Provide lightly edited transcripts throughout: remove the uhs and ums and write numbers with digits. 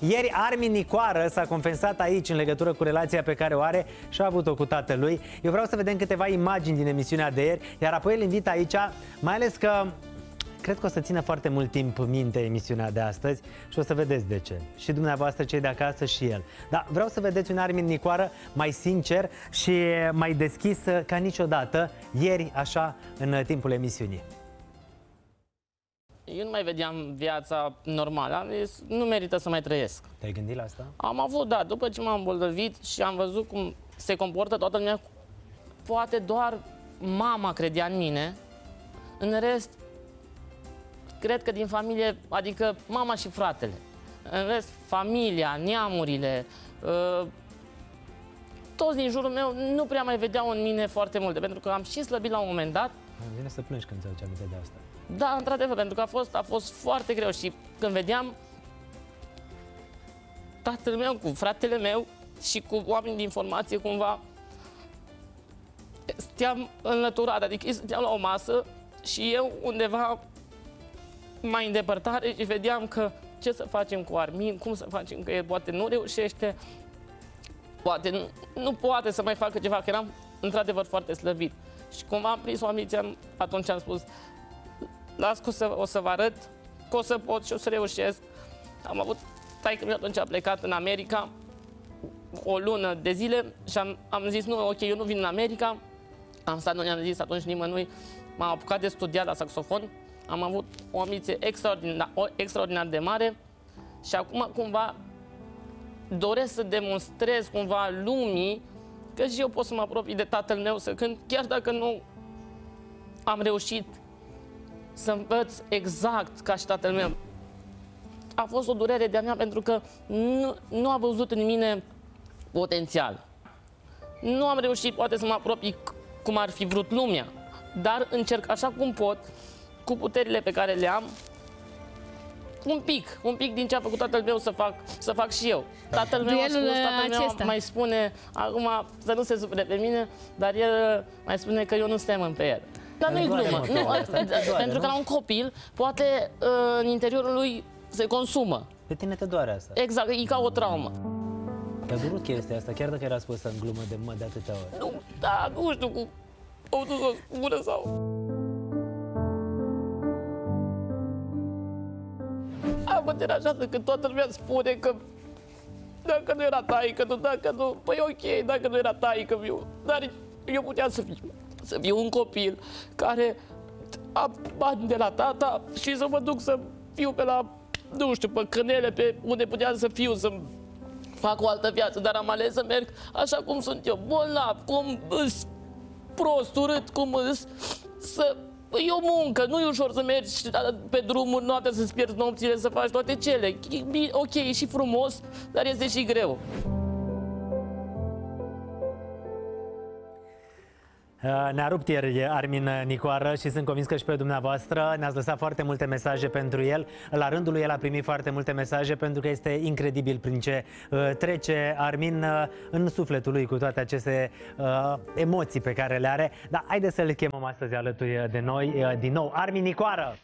Ieri Armin Nicoară s-a confesat aici în legătură cu relația pe care o are și a avut-o cu tatălui. Eu vreau să vedem câteva imagini din emisiunea de ieri, iar apoi îl invit aici, mai ales că cred că o să țină foarte mult timp minte emisiunea de astăzi și o să vedeți de ce. Și dumneavoastră, cei de acasă, și el. Dar vreau să vedeți un Armin Nicoară mai sincer și mai deschis ca niciodată, ieri, așa, în timpul emisiunii. Eu nu mai vedeam viața normală, am zis, nu merită să mai trăiesc. Te-ai gândit la asta? Am avut, da, după ce m-am îmbolnăvit și am văzut cum se comportă toată lumea, poate doar mama credea în mine, în rest, cred că din familie, adică mama și fratele, în rest, familia, neamurile, toți din jurul meu nu prea mai vedeau în mine foarte multe, pentru că am și slăbit la un moment dat. Îmi vine să plângi când ți-aduce aminte de asta. Da, într-adevăr, pentru că a fost foarte greu și când vedeam tatăl meu cu fratele meu și cu oameni de informație, cumva steam înlăturat, adică ei stăteam la o masă și eu undeva mai în depărtare și vedeam că ce să facem cu Armin, cum să facem, că el poate nu reușește, poate nu poate să mai facă ceva, că eram într-adevăr foarte slăbit. Și cumva am prins o ambiție, atunci am spus, las că o să vă arăt că o să pot și o să reușesc. Am avut taică-miu atunci, a plecat în America o lună de zile și am zis, nu, ok, eu nu vin în America. Am stat, nu i-am zis atunci nimănui, m-am apucat de studiat la saxofon. Am avut o ambiție extraordinar de mare și acum cumva doresc să demonstrez cumva lumii că și eu pot să mă apropii de tatăl meu, să cânt, chiar dacă nu am reușit să învăț exact ca și tatăl meu. A fost o durere de-a mea pentru că nu a văzut în mine potențial. Nu am reușit poate să mă apropii cum ar fi vrut lumea, dar încerc așa cum pot, cu puterile pe care le am, un pic din ce a făcut tatăl meu să fac și eu. Tatăl meu a spus, tatăl meu mai spune, acum să nu se supere pe mine, dar el mai spune că eu nu stem în pe el. Dar nu-i glumă, pentru că la un copil, poate în interiorul lui se consumă. Pe tine te doare asta. Exact, e ca o traumă. Te-a durut chestia asta, chiar dacă era spusă în glumă de atâtea ori. Nu, da, nu știu, cu o bună sau... Mă deranjează că toată lumea spune că dacă nu era taică-miu, dacă nu... Păi ok, dacă nu era taică-miu, dar eu puteam să fiu un copil care a bani de la tata și să mă duc să fiu pe la, nu știu, pe Cănele, pe unde puteam să fiu, să fac o altă viață, dar am ales să merg așa cum sunt eu, bolnav, cum îs prost, urât, cum îs, să... E o muncă, nu e ușor să mergi pe drumuri noaptea, să-ți pierzi nopțile, să faci toate cele. Ok, e și frumos, dar este și greu. Ne-a rupt ieri Armin Nicoară și sunt convins că și pe dumneavoastră. Ne-ați lăsat foarte multe mesaje pentru el. La rândul lui el a primit foarte multe mesaje, pentru că este incredibil prin ce trece Armin în sufletul lui, cu toate aceste emoții pe care le are. Dar haideți să-l chemăm astăzi alături de noi din nou, Armin Nicoară!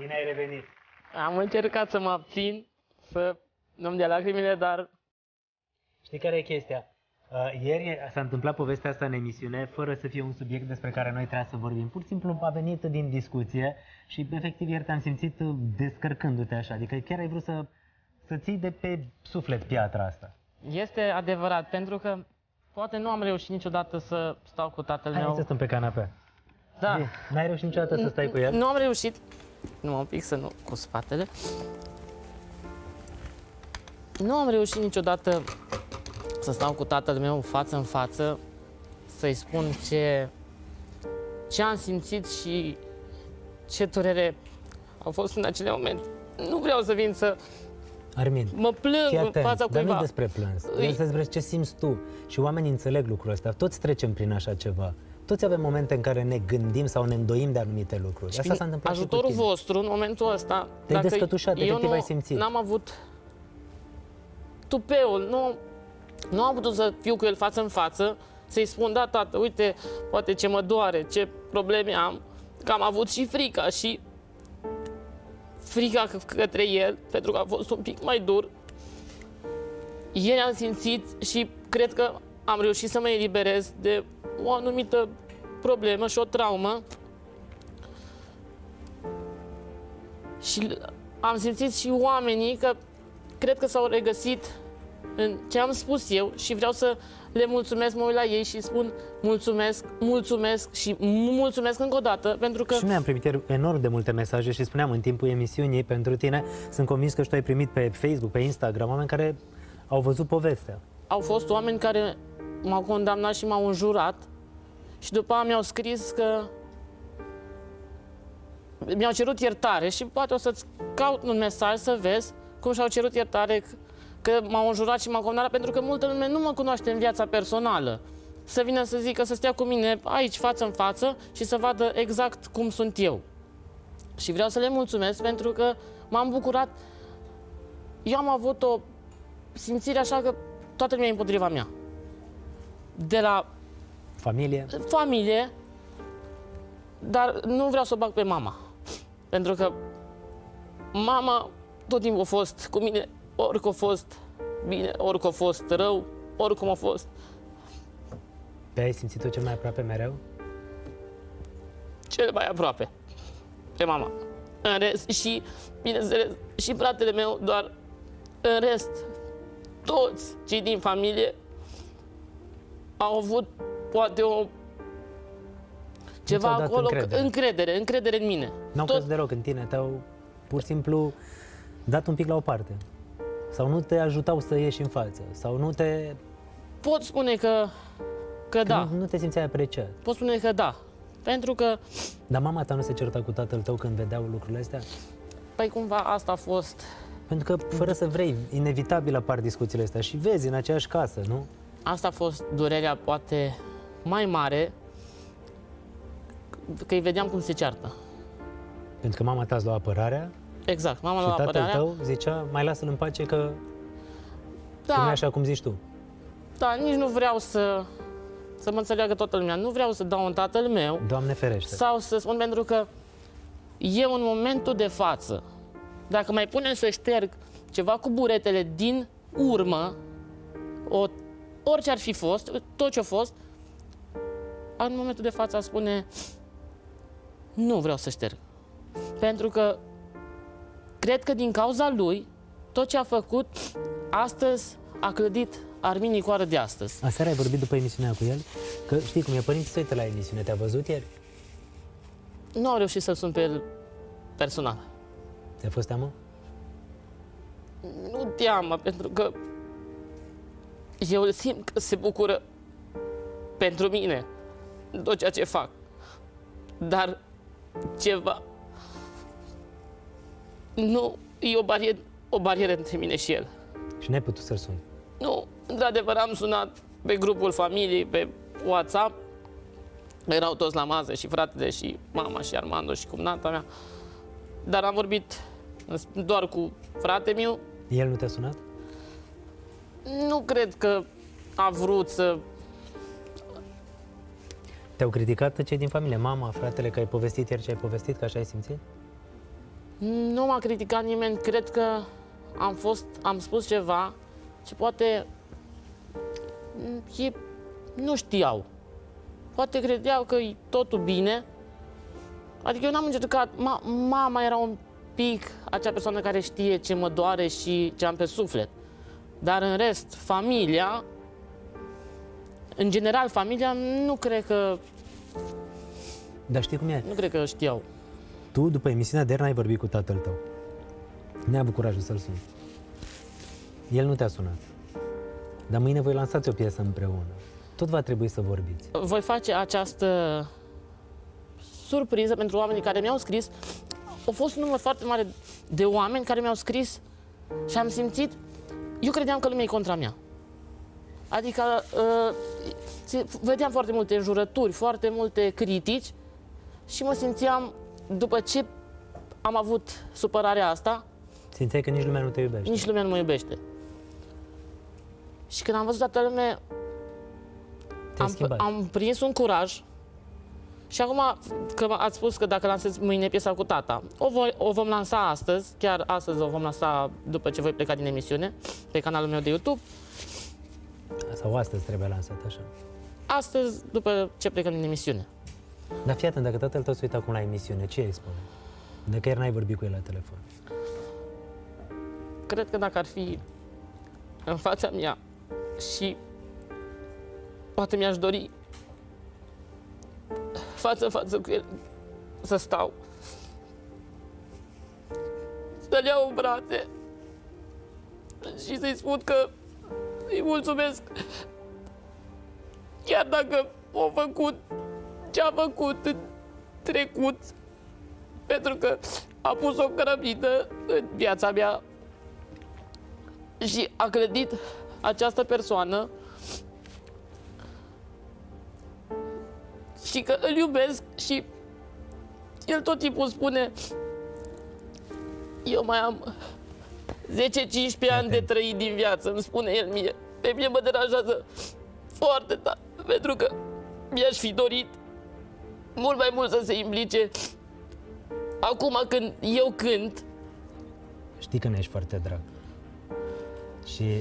Bine ai revenit! Am încercat să mă abțin, să nu-mi dea lacrimile, dar... Știi care e chestia? Ieri s-a întâmplat povestea asta în emisiune, fără să fie un subiect despre care noi trebuia să vorbim. Pur și simplu a venit din discuție și, efectiv, ieri te-am simțit descărcându-te așa. Adică chiar ai vrut să ții de pe suflet piatra asta. Este adevărat, pentru că poate nu am reușit niciodată să stau cu tatăl meu. Hai să stăm pe canapea. Da. N-ai reușit niciodată să stai cu el? Nu am reușit. Numai un pic să nu... cu spatele. Nu am reușit niciodată să stau cu tatăl meu față în față, să-i spun ce am simțit și ce durere a fost în acele momente. Nu vreau să vin să... Armin, mă plâng în fața cuiva. Dar nu despre plâns, despre ce simți tu. Și oamenii înțeleg lucrul ăsta, toți trecem prin așa ceva. Toți avem momente în care ne gândim sau ne îndoim de anumite lucruri. Și asta s-a întâmplat ajutorul și vostru, în momentul ăsta... Te-ai descătușat, efectiv ai simțit. N-am avut tupeul, nu am putut să fiu cu el față în față Să-i spun, da, tată, uite, poate ce mă doare, ce probleme am, că am avut și frica, și frica către el, pentru că a fost un pic mai dur. Ieri am simțit și cred că am reușit să mă eliberez de o anumită problemă și o traumă. Și am simțit și oamenii că cred că s-au regăsit în ce am spus eu și vreau să le mulțumesc, mă uit la ei și spun mulțumesc, mulțumesc și mulțumesc încă o dată, pentru că... Și noi am primit enorm de multe mesaje și spuneam în timpul emisiunii pentru tine, sunt convins că și tu ai primit pe Facebook, pe Instagram, oameni care au văzut povestea. Au fost oameni care m-au condamnat și m-au înjurat și după aia mi-au scris că... mi-au cerut iertare și poate o să-ți caut un mesaj să vezi cum și-au cerut iertare că m-au înjurat și m-au condamnat, pentru că multă lume nu mă cunoaște în viața personală. Să vină să zică, să stea cu mine aici, față în față, și să vadă exact cum sunt eu. Și vreau să le mulțumesc pentru că m-am bucurat. Eu am avut o simțire așa că toată lumea e împotriva mea. De la... familie. Familie. Dar nu vreau să o bag pe mama. Pentru că mama tot timpul a fost cu mine, orică a fost bine, orică a fost rău, oricum a fost. Te-ai simțit-o cel mai aproape mereu? Cel mai aproape. Pe mama. În rest, și, bineînțeles, și fratele meu, doar în rest, toți cei din familie au avut poate o... ceva acolo, încredere în mine. N-au căzut deloc în tine, te-au pur și simplu dat un pic la o parte. Sau nu te ajutau să ieși în față, sau nu te... Pot spune că da. Nu te simțeai apreciat. Pot spune că da, pentru că... Dar mama ta nu se certa cu tatăl tău când vedeau lucrurile astea? Păi cumva asta a fost... Pentru că, fără să vrei, inevitabil apar discuțiile astea și vezi în aceeași casă, nu? Asta a fost durerea poate mai mare, că îi vedeam cum se ceartă. Pentru că mama ta îți lua apărarea? Exact, mama lua apărarea. Și tatăl tău zicea, mai lasă-l în pace că... Da. Că nu e așa cum zici tu. Da, nici nu vreau să mă înțeleagă toată lumea. Nu vreau să dau un tatăl meu. Doamne ferește. Sau să spun, pentru că eu în momentul de față, dacă mai punem să șterg ceva cu buretele din urmă, orice ar fi fost, tot ce a fost, în momentul de față spune nu vreau să șterg. Pentru că cred că din cauza lui tot ce a făcut astăzi a clădit Armin Nicoară de astăzi. Aseară ai vorbit după emisiunea cu el, că știi cum e, părinții se uită la emisiune. Te-a văzut ieri? Nu au reușit să-l sun pe el personal. Ți-a fost teamă? Nu teamă, pentru că eu îl simt că se bucură pentru mine tot ceea ce fac, dar ceva nu e o barieră între mine și el. Și n-ai putut să-l suni? Nu, într-adevăr am sunat pe grupul familiei, pe WhatsApp, erau toți la masă, și fratele, și mama, și Armando, și cumnata mea, dar am vorbit doar cu fratele meu. El nu te-a sunat? Nu cred că a vrut să... Te-au criticat cei din familie, mama, fratele, că ai povestit ieri ce ai povestit, că așa ai simțit? Nu m-a criticat nimeni, cred că am spus ceva ce poate ei nu știau. Poate credeau că e totul bine. Adică eu n-am încercat, mama era un pic acea persoană care știe ce mă doare și ce am pe suflet. Dar în rest, familia... În general, familia nu cred că... Dar știi cum e? Nu cred că știau. Tu, după emisiunea de ieri, n-ai vorbit cu tatăl tău. N-ai avut curajul să-l suni. El nu te-a sunat. Dar mâine voi lansați o piesă împreună. Tot va trebui să vorbiți. Voi face această surpriză pentru oamenii care mi-au scris. A fost un număr foarte mare de oameni care mi-au scris și am simțit... Eu credeam că lumea e contra mea. Adică vedeam foarte multe înjurături, foarte multe critici și mă simțeam, după ce am avut supărarea asta... Simțeai că nici lumea nu te iubește. Nici lumea nu mă iubește. Și când am văzut toată lumea Am prins un curaj și acum că ați spus că dacă lansez mâine piesa cu tata, o vom lansa astăzi, chiar astăzi o vom lansa după ce voi pleca din emisiune, pe canalul meu de YouTube. Sau astăzi trebuie lansat, așa? Astăzi, după ce plecăm din emisiune. Dar fii atent, dacă tatăl tău se uită acum la emisiune, ce îi spune? Dacă ieri n-ai vorbit cu el la telefon. Cred că dacă ar fi în fața mea și poate mi-aș dori față-față cu el să stau, să-l iau în brațe și să-i spun că îi mulțumesc, chiar dacă au făcut ce-a făcut în trecut, pentru că a pus o cărămidă în viața mea și a clădit această persoană și că îl iubesc și el tot timpul spune: eu mai am 10-15 ani de trăit din viață, îmi spune el mie. Pe mine mă deranjează foarte tare, pentru că mi-aș fi dorit mult mai mult să se implice. Acum când eu cânt... Știi că mi-ești foarte drag. Și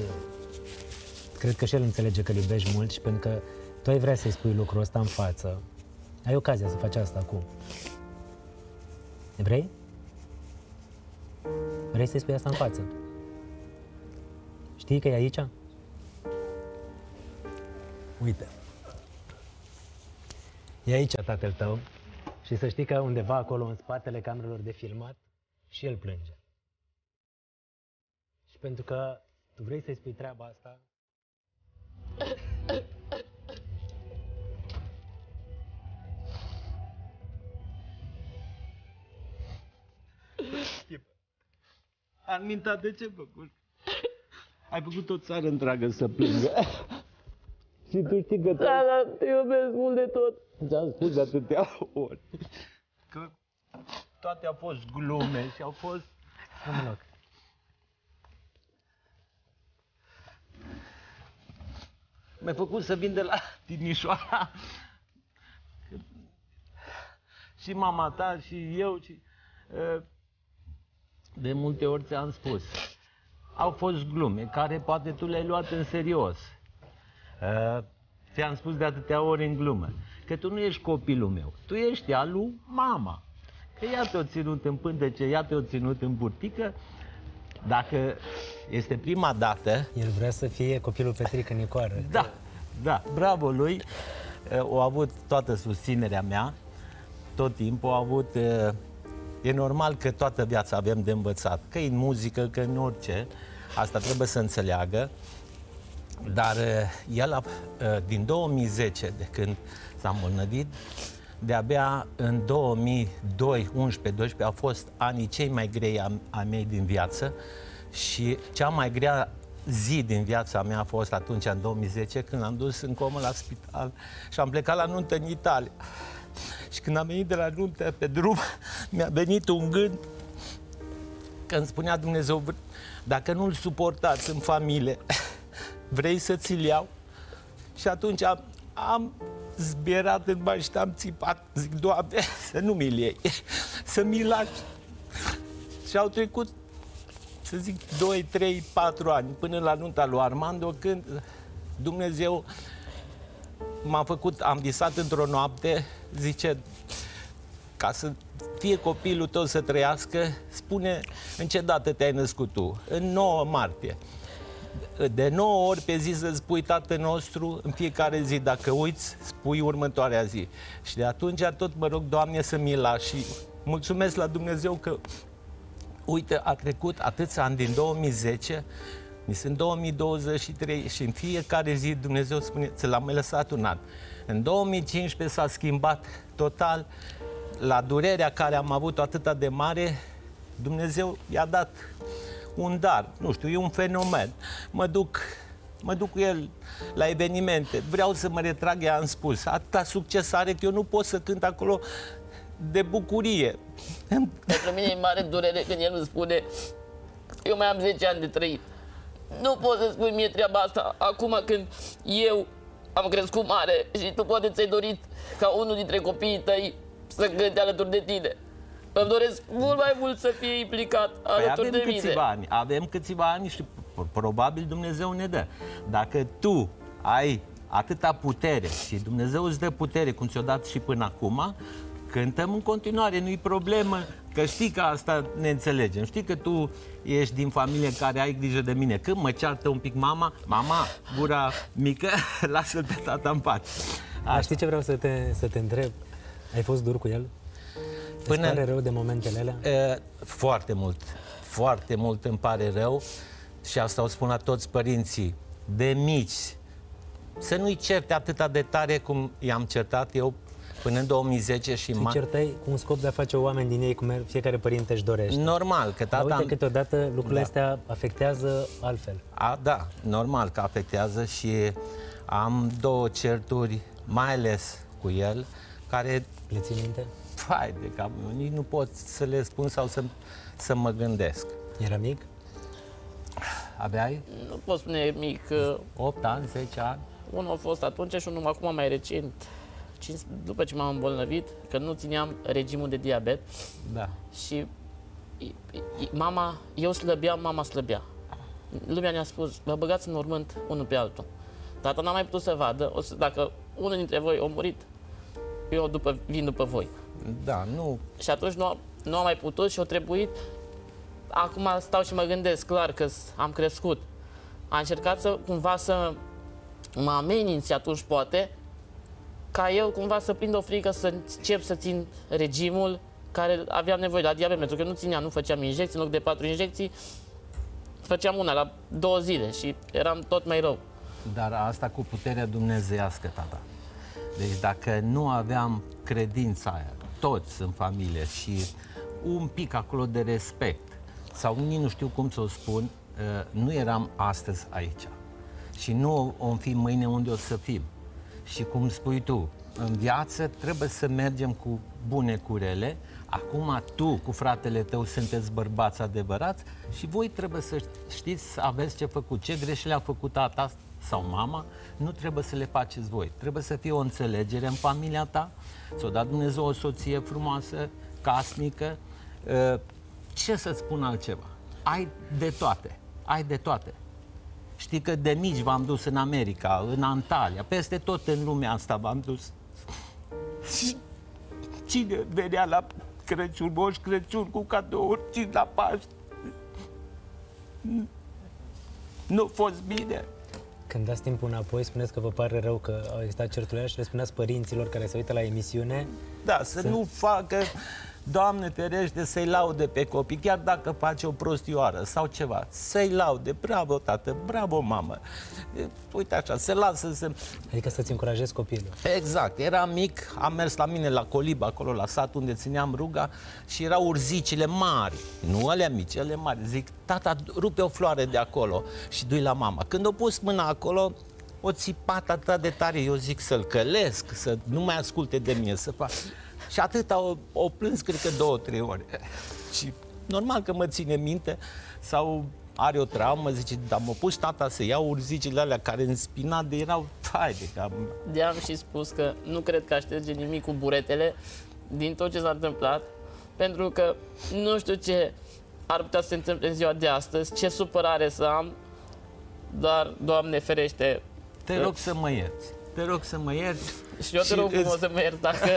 cred că și el înțelege că îl iubești mult și pentru că tu ai vrea să-i spui lucrul ăsta în față. Ai ocazia să faci asta acum. Vrei? Vrei să-i spui asta în față? Știi că e aici? Uite. E aici tatăl tău și să știi că undeva acolo, în spatele camerelor de filmat, și el plânge. Și pentru că tu vrei să-i spui treaba asta... Armin, de ce făcut? Ai făcut o țară întreagă să plângă. Și tu știi că... Da, da, te iubesc mult de tot. Ți-am spus de atâtea ori că toate au fost glume și au fost... Un loc. Mi-ai făcut să vin de la Timișoara. Și mama ta, și eu, și... De multe ori ți-am spus, au fost glume care poate tu le-ai luat în serios. Ți-am spus de atâtea ori în glumă că tu nu ești copilul meu, tu ești al lui mama. Că ea te-a ținut în pântece, ea te-a ținut în burtică. Dacă este prima dată... El vrea să fie copilul Petrică Nicoară. Da, da, bravo lui. O a avut toată susținerea mea, tot timpul a avut... E normal că toată viața avem de învățat, că în muzică, că în orice, asta trebuie să înțeleagă, dar el din 2010, de când s-a îmbolnăvit, de-abia în 2002, 11-12, au fost anii cei mai grei a mei din viață și cea mai grea zi din viața mea a fost atunci, în 2010, când l-am dus în comă la spital și am plecat la nuntă în Italia. Și când am venit de la nuntă pe drum, mi-a venit un gând că îmi spunea Dumnezeu: dacă nu-l suportați în familie, vrei să ți-l iau? Și atunci am zbierat în bani și am țipat. Zic: Doamne, să nu mi-l iei, să mi-l lași. Și au trecut, să zic, 2, 3, 4 ani, până la nunta lui Armando, când Dumnezeu m-a făcut, am visat într-o noapte, zice: ca să fie copilul tău să trăiască, spune în ce dată te-ai născut tu. În 9 martie. De 9 ori pe zi să spui Tatăl nostru, în fiecare zi, dacă uiți, spui următoarea zi. Și de atunci tot mă rog: Doamne, să mi-l lași. Și mulțumesc la Dumnezeu că, uite, a trecut atâția ani din 2010, mi sunt 2023 și în fiecare zi Dumnezeu spune: ți l-am mai lăsat un an. În 2015 s-a schimbat total. La durerea care am avut-o atâta de mare, Dumnezeu i-a dat un dar. Nu știu, e un fenomen. Mă duc cu el la evenimente. Vreau să mă retrag, i-am spus. Atâta succes are că eu nu pot să cânt acolo de bucurie. Pentru mine e mare durere când el îmi spune: eu mai am 10 ani de trăit. Nu poți să spui mie treaba asta acum, când eu am crescut mare și tu poate ți-ai dorit ca unul dintre copiii tăi să cânte alături de tine. Îmi doresc mult mai mult să fie implicat alături de mine. Avem câțiva ani și probabil Dumnezeu ne dă. Dacă tu ai atâta putere și Dumnezeu îți dă putere cum ți-o dat și până acum, cântăm în continuare, nu-i problemă, că știi că asta ne înțelegem. Știi că tu ești din familie care ai grijă de mine. Când mă ceartă un pic mama, mama, gura mică, lasă-l pe tata în pace. Dar știi ce vreau să te întreb? Ai fost dur cu el? Până îți pare rău de momentele alea? Foarte mult, foarte mult îmi pare rău și asta o spun la toți părinții de mici. Să nu-i certe atâta de tare cum i-am certat eu până în 2010 și mai. Certai cu un scop de a face oameni din ei, cum fiecare părinte își dorește. Normal, că tata... Dar uite, câteodată lucrurile astea afectează altfel. Da, normal că afectează și am două certuri, mai ales cu el, care... Le ții minte? Fai de cap, nici nu pot să le spun sau să mă gândesc. Era mic? Aveai? Nu pot spune mic. 8 ani, 10 ani? Unul a fost atunci și unul acum mai recent. După ce m-am îmbolnăvit, că nu țineam regimul de diabet. Da. Și mama, eu slăbeam, mama slăbea. Lumea ne-a spus, vă băgați în mormânt unul pe altul. Tata n-a mai putut să vadă, dacă unul dintre voi a murit, eu vin după voi. Da, nu... Și atunci nu am mai putut și a trebuit. Acum stau și mă gândesc, clar, că am crescut. Am încercat cumva să mă ameninț atunci, poate, ca eu cumva să prind o frică, să încep să țin regimul care aveam nevoie la diabet, pentru că nu țineam, nu făceam injecții, în loc de 4 injecții, făceam una la 2 zile și eram tot mai rău. Dar asta cu puterea dumnezeiască, tata. Deci dacă nu aveam credința aia, toți în familie și un pic acolo de respect, sau nici nu știu cum să o spun, nu eram astăzi aici. Și nu o fi mâine unde o să fim. Și cum spui tu, în viață trebuie să mergem cu bune, cu rele. Acum tu cu fratele tău sunteți bărbați adevărați și voi trebuie să știți să aveți ce făcut, ce greșeli a făcut tata sau mama, nu trebuie să le faceți voi. Trebuie să fie o înțelegere în familia ta, ți-o dat Dumnezeu o soție frumoasă, casnică. Ce să-ți spun altceva? Ai de toate, ai de toate. Știi că de mici v-am dus în America, în Antalya, peste tot în lumea asta v-am dus. Cine venea la Crăciun, Moș Crăciun, cu cadouri, cine la Paști? Nu a fost bine. Când dați timpul înapoi, spuneți că vă pare rău că au existat certurile și le spuneați părinților care se uită la emisiune. Da, să nu facă, Doamne ferește, să-i laude pe copii, chiar dacă face o prostioară sau ceva, să-i laude, bravo tată, bravo mamă. Uite așa, se lasă să... Adică să-ți încurajezi copilul. Exact, eram mic, am mers la mine la colibă, acolo la sat unde țineam ruga și erau urzicile mari, nu alea mici, ele mari. Zic, tata, rupe o floare de acolo și du-i la mama. Când o pus mâna acolo, o țipat atât de tare, eu zic să-l călesc, să nu mai asculte de mine, să fac... Și atât o plâns, cred că 2-3 ore. Și normal că mă ține minte sau are o traumă, zice, dar m-a pus tata să iau urzicile alea care în spinat de erau tai de cam. De-am și spus că nu cred că așterge nimic cu buretele din tot ce s-a întâmplat, pentru că nu știu ce ar putea să se întâmple în ziua de astăzi, ce supărare să am, dar, Doamne ferește... Te rog să mă ierți. Te rog să mă ierți. Și eu te rog frumos să mă ierți dacă...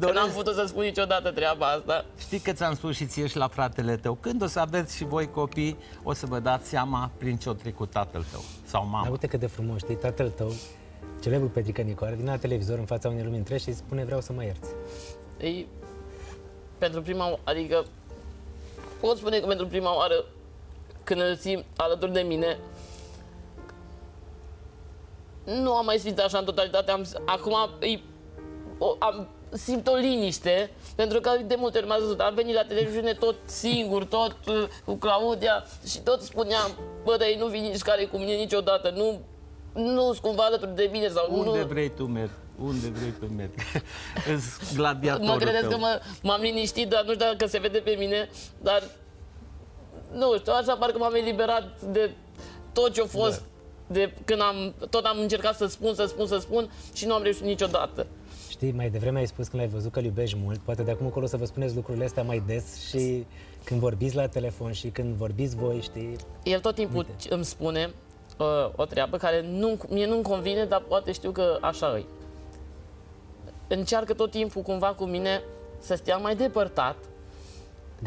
Că n-am putut să spun niciodată treaba asta. Știi că ți-am spus și ție și la fratele tău, când o să aveți și voi copii, o să vă dați seama prin ce o trecut tatăl tău sau mama. Dar uite cât de frumos, știi, tatăl tău, celebrul Petrică Nicoară, vine la televizor în fața unei lumii întregi și îi spune vreau să mă ierți. Ei, pentru prima, adică, pot spune că pentru prima oară când îl simt alături de mine, nu am mai simțit așa în totalitate, acum simt o liniște, pentru că de multe ori m-a zis, am venit la televiziune tot singur, tot cu Claudia și tot spuneam, bă, dar ei nu vin nici care cu mine niciodată, nu-s cumva alături de mine sau unde nu... vrei tu mergi, unde vrei tu mergi, îți gladiatorul tău. Mă credeți că m-am liniștit, dar nu știu dacă se vede pe mine, dar nu știu, așa parcă m-am eliberat de tot ce-a fost. de când tot am încercat să spun și nu am reușit niciodată. Știi, mai devreme ai spus când l-ai văzut că îl iubești mult, poate de acum acolo să vă spuneți lucrurile astea mai des și când vorbiți la telefon și când vorbiți voi, știi? El tot timpul îmi spune o treabă care mie nu-mi convine, dar poate știu că așa e. Încearcă tot timpul cumva cu mine să stea mai depărtat.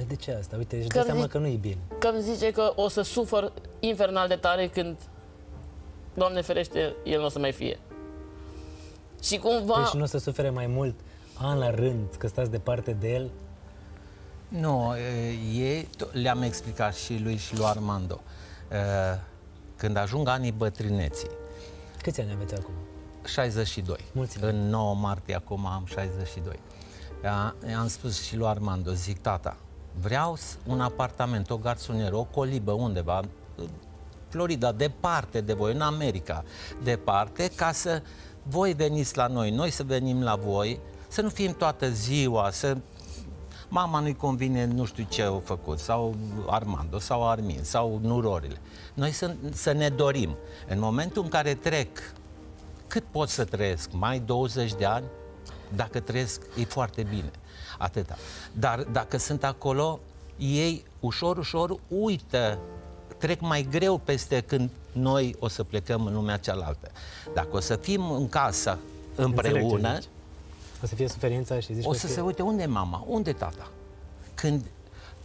De ce asta? Uite, își dă seama că nu e bine. Că îmi zice că o să sufăr infernal de tare când, Doamne ferește, el nu o să mai fie. Și cumva... Deci nu o să sufere mai mult an la rând că stați departe de el? Nu, le-am explicat și lui și lui Armando. Când ajung anii bătrâneții... Câți ani aveți acum? 62. Mulțumim. În 9 martie acum am 62. Am spus și lui Armando, zic, tata, vreau un apartament, o garsonieră, o colibă undeva, Florida, departe de voi, în America, departe, ca să voi veniți la noi, noi să venim la voi, să nu fim toată ziua, să... Mama nu-i convine nu știu ce au făcut, sau Armando, sau Armin, sau nurorile. Noi să ne dorim. În momentul în care trec, cât pot să trăiesc? Mai 20 de ani? Dacă trăiesc, e foarte bine. Atâta. Dar dacă sunt acolo, ei ușor, ușor uită, trec mai greu peste când noi o să plecăm în lumea cealaltă. Dacă o să fim în casă împreună, o să fie suferința și zici o să se uite, unde e mama, unde e tata? Când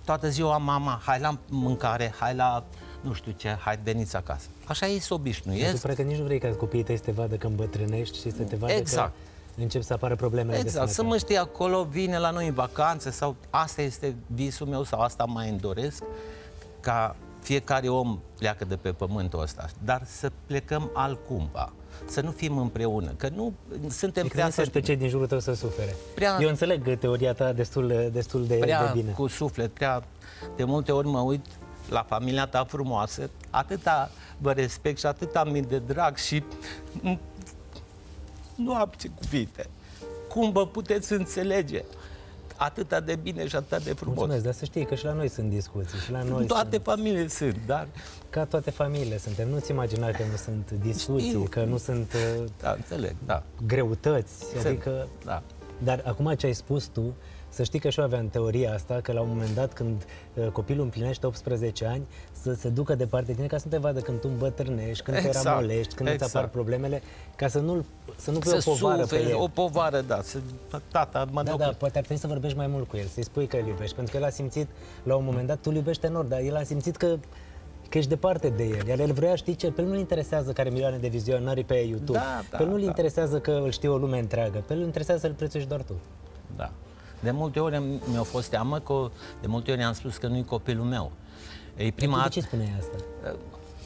toată ziua mama, hai la mâncare, hai la nu știu ce, hai veniți acasă. Așa ei se obișnuiesc. Deci, că nici nu vrei ca copiii tăi să te vadă când îmbătrânești și să te vadă exact. Că încep să apară problemele. Exact, să mă știi acolo, vine la noi în vacanță sau asta este visul meu sau asta mai îmi doresc, ca fiecare om pleacă de pe pământul ăsta, dar să plecăm altcumva. Să nu fim împreună, că nu suntem prea... Să pe cei din jurul tău să sufere. Prea... Eu înțeleg teoria ta destul de, prea de bine. Cu suflet, prea... De multe ori mă uit la familia ta frumoasă, atâta vă respect și atâta mi-e de drag și... Nu am ce cuvinte. Cum vă puteți înțelege? Atâta de bine și atâta de frumos. Mulțumesc, dar să știi că și la noi sunt discuții. Și la noi toate familiile sunt, dar... Ca toate familiile suntem. Nu-ți imagina că nu sunt discuții, știu, că nu sunt înțeleg, greutăți. Adică... Da. Dar acum ce ai spus tu, să știi că și eu aveam teoria asta, că la un moment dat când copilul împlinește 18 ani, să se ducă departe de tine ca să nu te vadă când tu îmbătrânești, când te ramolești, când îți apar problemele, ca să nu pui o povară pe el. O povară, da. Tata, mă duc. Da, poate ar trebui să vorbești mai mult cu el, să-i spui că îl iubești, pentru că el a simțit, la un moment dat, tu îl iubești enorm, dar el a simțit că ești departe de el, iar el vrea, știi ce, pe el nu-l interesează că are milioane de vizionari pe YouTube, pe el nu-l interesează că îl știe o lume întreagă, pe el îl interesează să-l prețuiești doar tu. Da. De multe ori mi-a fost teamă că, de multe ori am spus că nu-i copilul meu. E prima dată. De ce spuneai asta?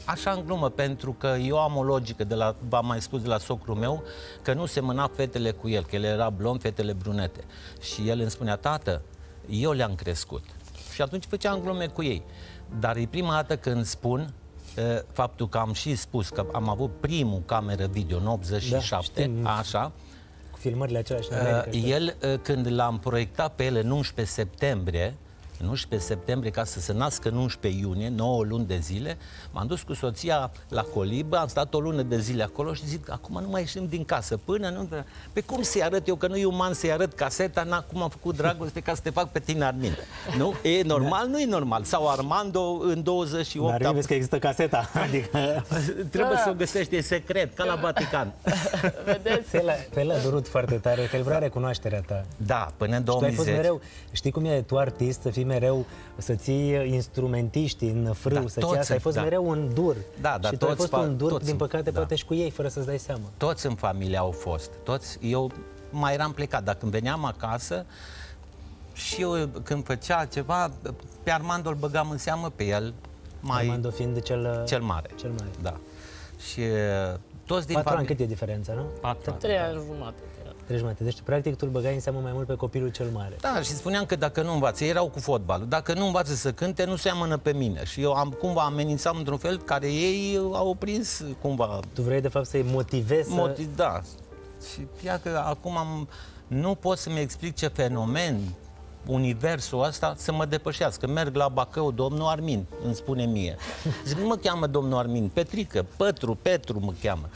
Așa în glumă, pentru că eu am o logică, v-am mai spus de la socrul meu, că nu semăna fetele cu el, că el era blond, fetele brunete. Și el îmi spunea, tată, eu le-am crescut. Și atunci făceam glume cu ei. Dar e prima dată când spun faptul că am și spus că am avut primul cameră video în 87, așa, filmările aceleași în America, el, când l-am proiectat pe el în 11 septembrie, ca să se nască în 11 iunie, 9 luni de zile, m-am dus cu soția la colibă, am stat o lună de zile acolo și zic, acum nu mai ieșim din casă, până nu... Pe cum să-i arăt eu, că nu-i uman să-i arăt caseta, cum am făcut dragoste ca să te fac pe tine, Armin. Nu? E normal? Nu e normal. Sau Armando în 28... Dar vezi că există caseta, adică... Trebuie să o găsești, e secret, ca la Vatican. Vedeți? Pe el a durut foarte tare, că el vrea recunoașterea ta. Da, până în 2010. Știi cum e, tu artist, să fii mereu, să ții instrumentiști în frâu, da, să ai fost mereu un dur. Da, dar și toți, tu ai fost un dur, din păcate, poate și cu ei, fără să-ți dai seama. Toți în familie au fost. Toți, eu mai eram plecat, dar când veneam acasă și eu când făcea ceva, pe Armando îl băgam în seamă pe el. Armando fiind cel mare. Cel mare. Da. Și toți din 4 ani, cât e diferența, nu? 3 ani jumate. Deci, practic, tu îl băgai în seamă mai mult pe copilul cel mare. Da, și spuneam că dacă nu învață, erau cu fotbalul, dacă nu învață să cânte, nu seamănă pe mine. Și eu cumva amenințam într-un fel care ei au prins cumva. Tu vrei, de fapt, să-i motivezi să... Da. Și chiar că acum nu pot să-mi explic ce fenomen universul ăsta să mă depășească. Merg la Bacău, domnul Armin îmi spune mie. Zic, nu mă cheamă domnul Armin, Petrică, Petru mă cheamă.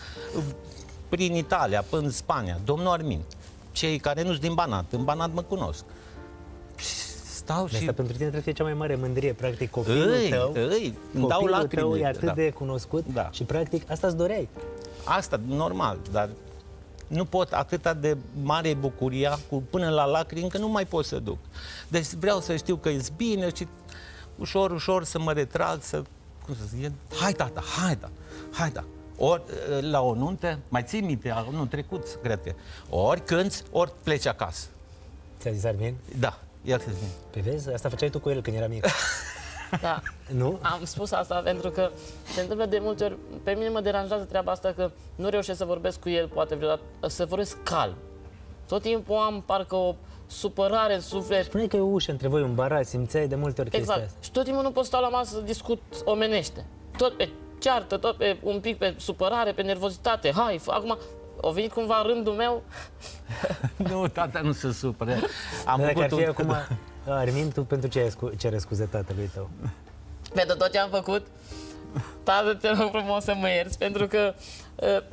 Prin Italia, până în Spania, domnul Armin. Cei care nu-s din Banat, în Banat mă cunosc. Stau și... Asta pentru tine trebuie să fie cea mai mare mândrie, practic, copilul tău e atât de cunoscut și, practic, asta îți doreai. Asta, normal, dar nu pot atâta de mare bucuria, cu, până la lacrimi, că nu mai pot să duc. Deci vreau să știu că e bine și ușor, ușor să mă retrag, să... Cum să zic? Hai, tata, hai, da, hai, da. Ori la o nuntă, mai ții minte, anul trecut, cred că, ori cânți, ori pleci acasă. Ți-a zis Armin? Da, el ți-a zis. Pe vezi? Asta făceai tu cu el când era mic. Da. Nu? Am spus asta pentru că se întâmplă de multe ori, pe mine mă deranjează treaba asta că nu reușesc să vorbesc cu el, poate vreodată, să vorbesc calm. Tot timpul am parcă o supărare în suflet. Spune că e o ușă între voi, un baraj, simțeai de multe ori chestia asta. Și tot timpul nu pot sta la masă să discut omenește. Tot pe ceartă, tot pe un pic pe supărare, pe nervozitate. Hai, acum... O venit cumva rândul meu? Nu, tata nu se supără. Acum, Armin, tu pentru ce cere scuze tatălui tău? Pentru tot ce am făcut, tată, te rog frumos să mă ierți, pentru că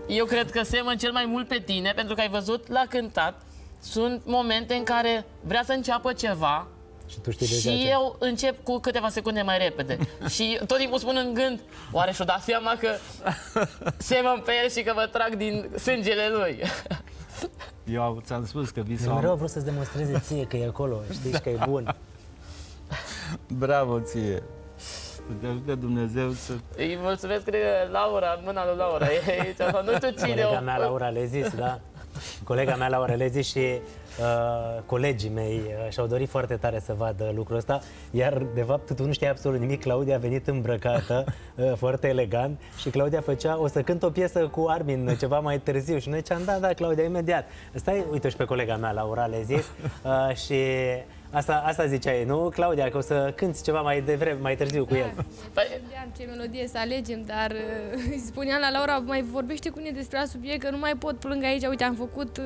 eu cred că semăn cel mai mult pe tine, pentru că ai văzut la cântat, sunt momente în care vrea să înceapă ceva și, eu încep cu câteva secunde mai repede. Și tot timpul spun în gând, oare și-o da seama că semăn pe el și că mă trag din sângele lui. Eu ți-am spus că visul... Mereu vreau să-ți demonstreze ție că e acolo, știi, da, că e bun. Bravo ție! Te ajută Dumnezeu să... Îi mulțumesc, cred că Laura, mâna lui Laura, e aici, sau nu știu cine... Colega mea Laura le-a zis, da? Colega mea Laura le-a zis și... colegii mei și-au dorit foarte tare să vadă lucrul ăsta, iar de fapt tu nu știai absolut nimic. Claudia a venit îmbrăcată foarte elegant și Claudia făcea, o să cânt o piesă cu Armin ceva mai târziu și noi ziceam, da, da, Claudia, imediat. Stai, uite-o și pe colega mea, Laura, le-a zis și asta ziceai, nu, Claudia, că o să cânti ceva mai devreme, mai târziu cu el. Păi... ce melodie să alegem, dar spuneam la Laura, mai vorbește cu mine despre subiect, că nu mai pot, plâng aici, uite, am făcut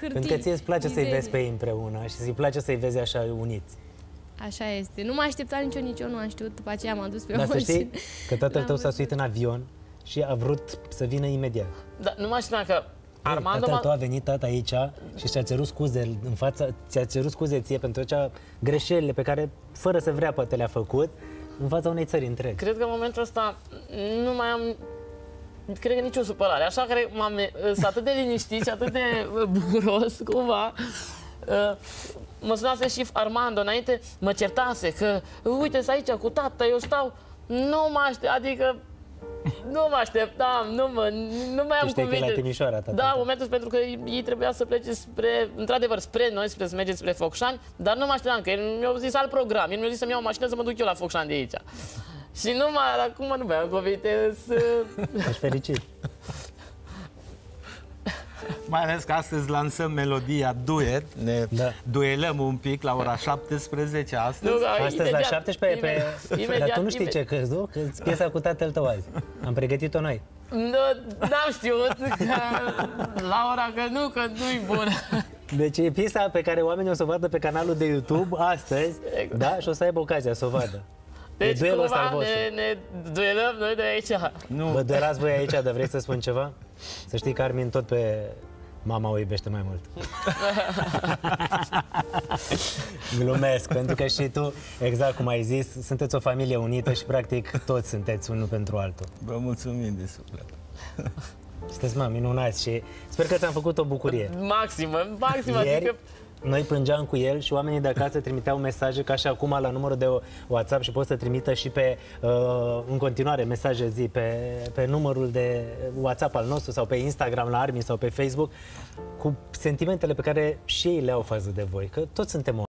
hârtii. Pentru că ție îți place să-i vezi pe ei împreună și îți place să-i vezi așa uniți. Așa este. Nu m-a așteptat nici eu nu am știut, după aceea m-am dus pe mașină. Dar să știi că tatăl tău s-a suit în avion și a vrut să vină imediat. Da, nu mă știam că... Tatăl tău a venit, tata, aici și ți-a cerut scuze în fața, ți-a cerut scuze ție pentru acea greșelile pe care, fără să vrea, poate le-a făcut în fața unei țări întregi. Cred că în momentul ăsta nu mai am, cred că nicio supărare. Așa că sunt atât de liniștit și atât de bucuros, cumva. Mă sunase și Armando înainte, mă certase că, uite-s aici cu tata, eu stau, nu mă aștept, adică... Nu mă așteptam, nu mai am cuvinte. Ești la Timișoara, tata. Da, momentul pentru că ei trebuia să plece spre, într-adevăr, spre noi, spre să mergeți spre Focșani, dar nu mă așteptam, că el mi-a zis alt program, el mi-a zis să-mi iau o mașină să mă duc eu la Focșani de aici. Și acum nu mai am cuvinte să... Ești fericit. Mai ales că astăzi lansăm melodia duet, duelăm un pic la ora 17 astăzi. Nu, astăzi imediat, la 17 imediat, dar tu nu știi ce cânti, nu? Cânti piesa cu tatăl tău azi. Am pregătit-o noi. N-am știut Laura că nu-i bună. Deci e piesa pe care oamenii o să o vadă pe canalul de YouTube astăzi, da? Și o să aibă ocazia să o vadă. Deci cumva ne duelăm noi de aici. Vă duelați voi aici, dar vrei să spun ceva? Să știi că Armin tot pe mama o iubește mai mult. Glumesc, pentru că și tu, exact cum ai zis, sunteți o familie unită și practic toți sunteți unul pentru altul. Vă mulțumim de suflet. Sunteți, minunați și sper că ți-am făcut o bucurie. Maximă. Ieri, noi plângeam cu el și oamenii de acasă trimiteau mesaje ca și acum la numărul de WhatsApp și pot să trimită și pe, în continuare mesaje zi pe numărul de WhatsApp al nostru sau pe Instagram la Armin sau pe Facebook cu sentimentele pe care și ei le-au față de voi, că toți suntem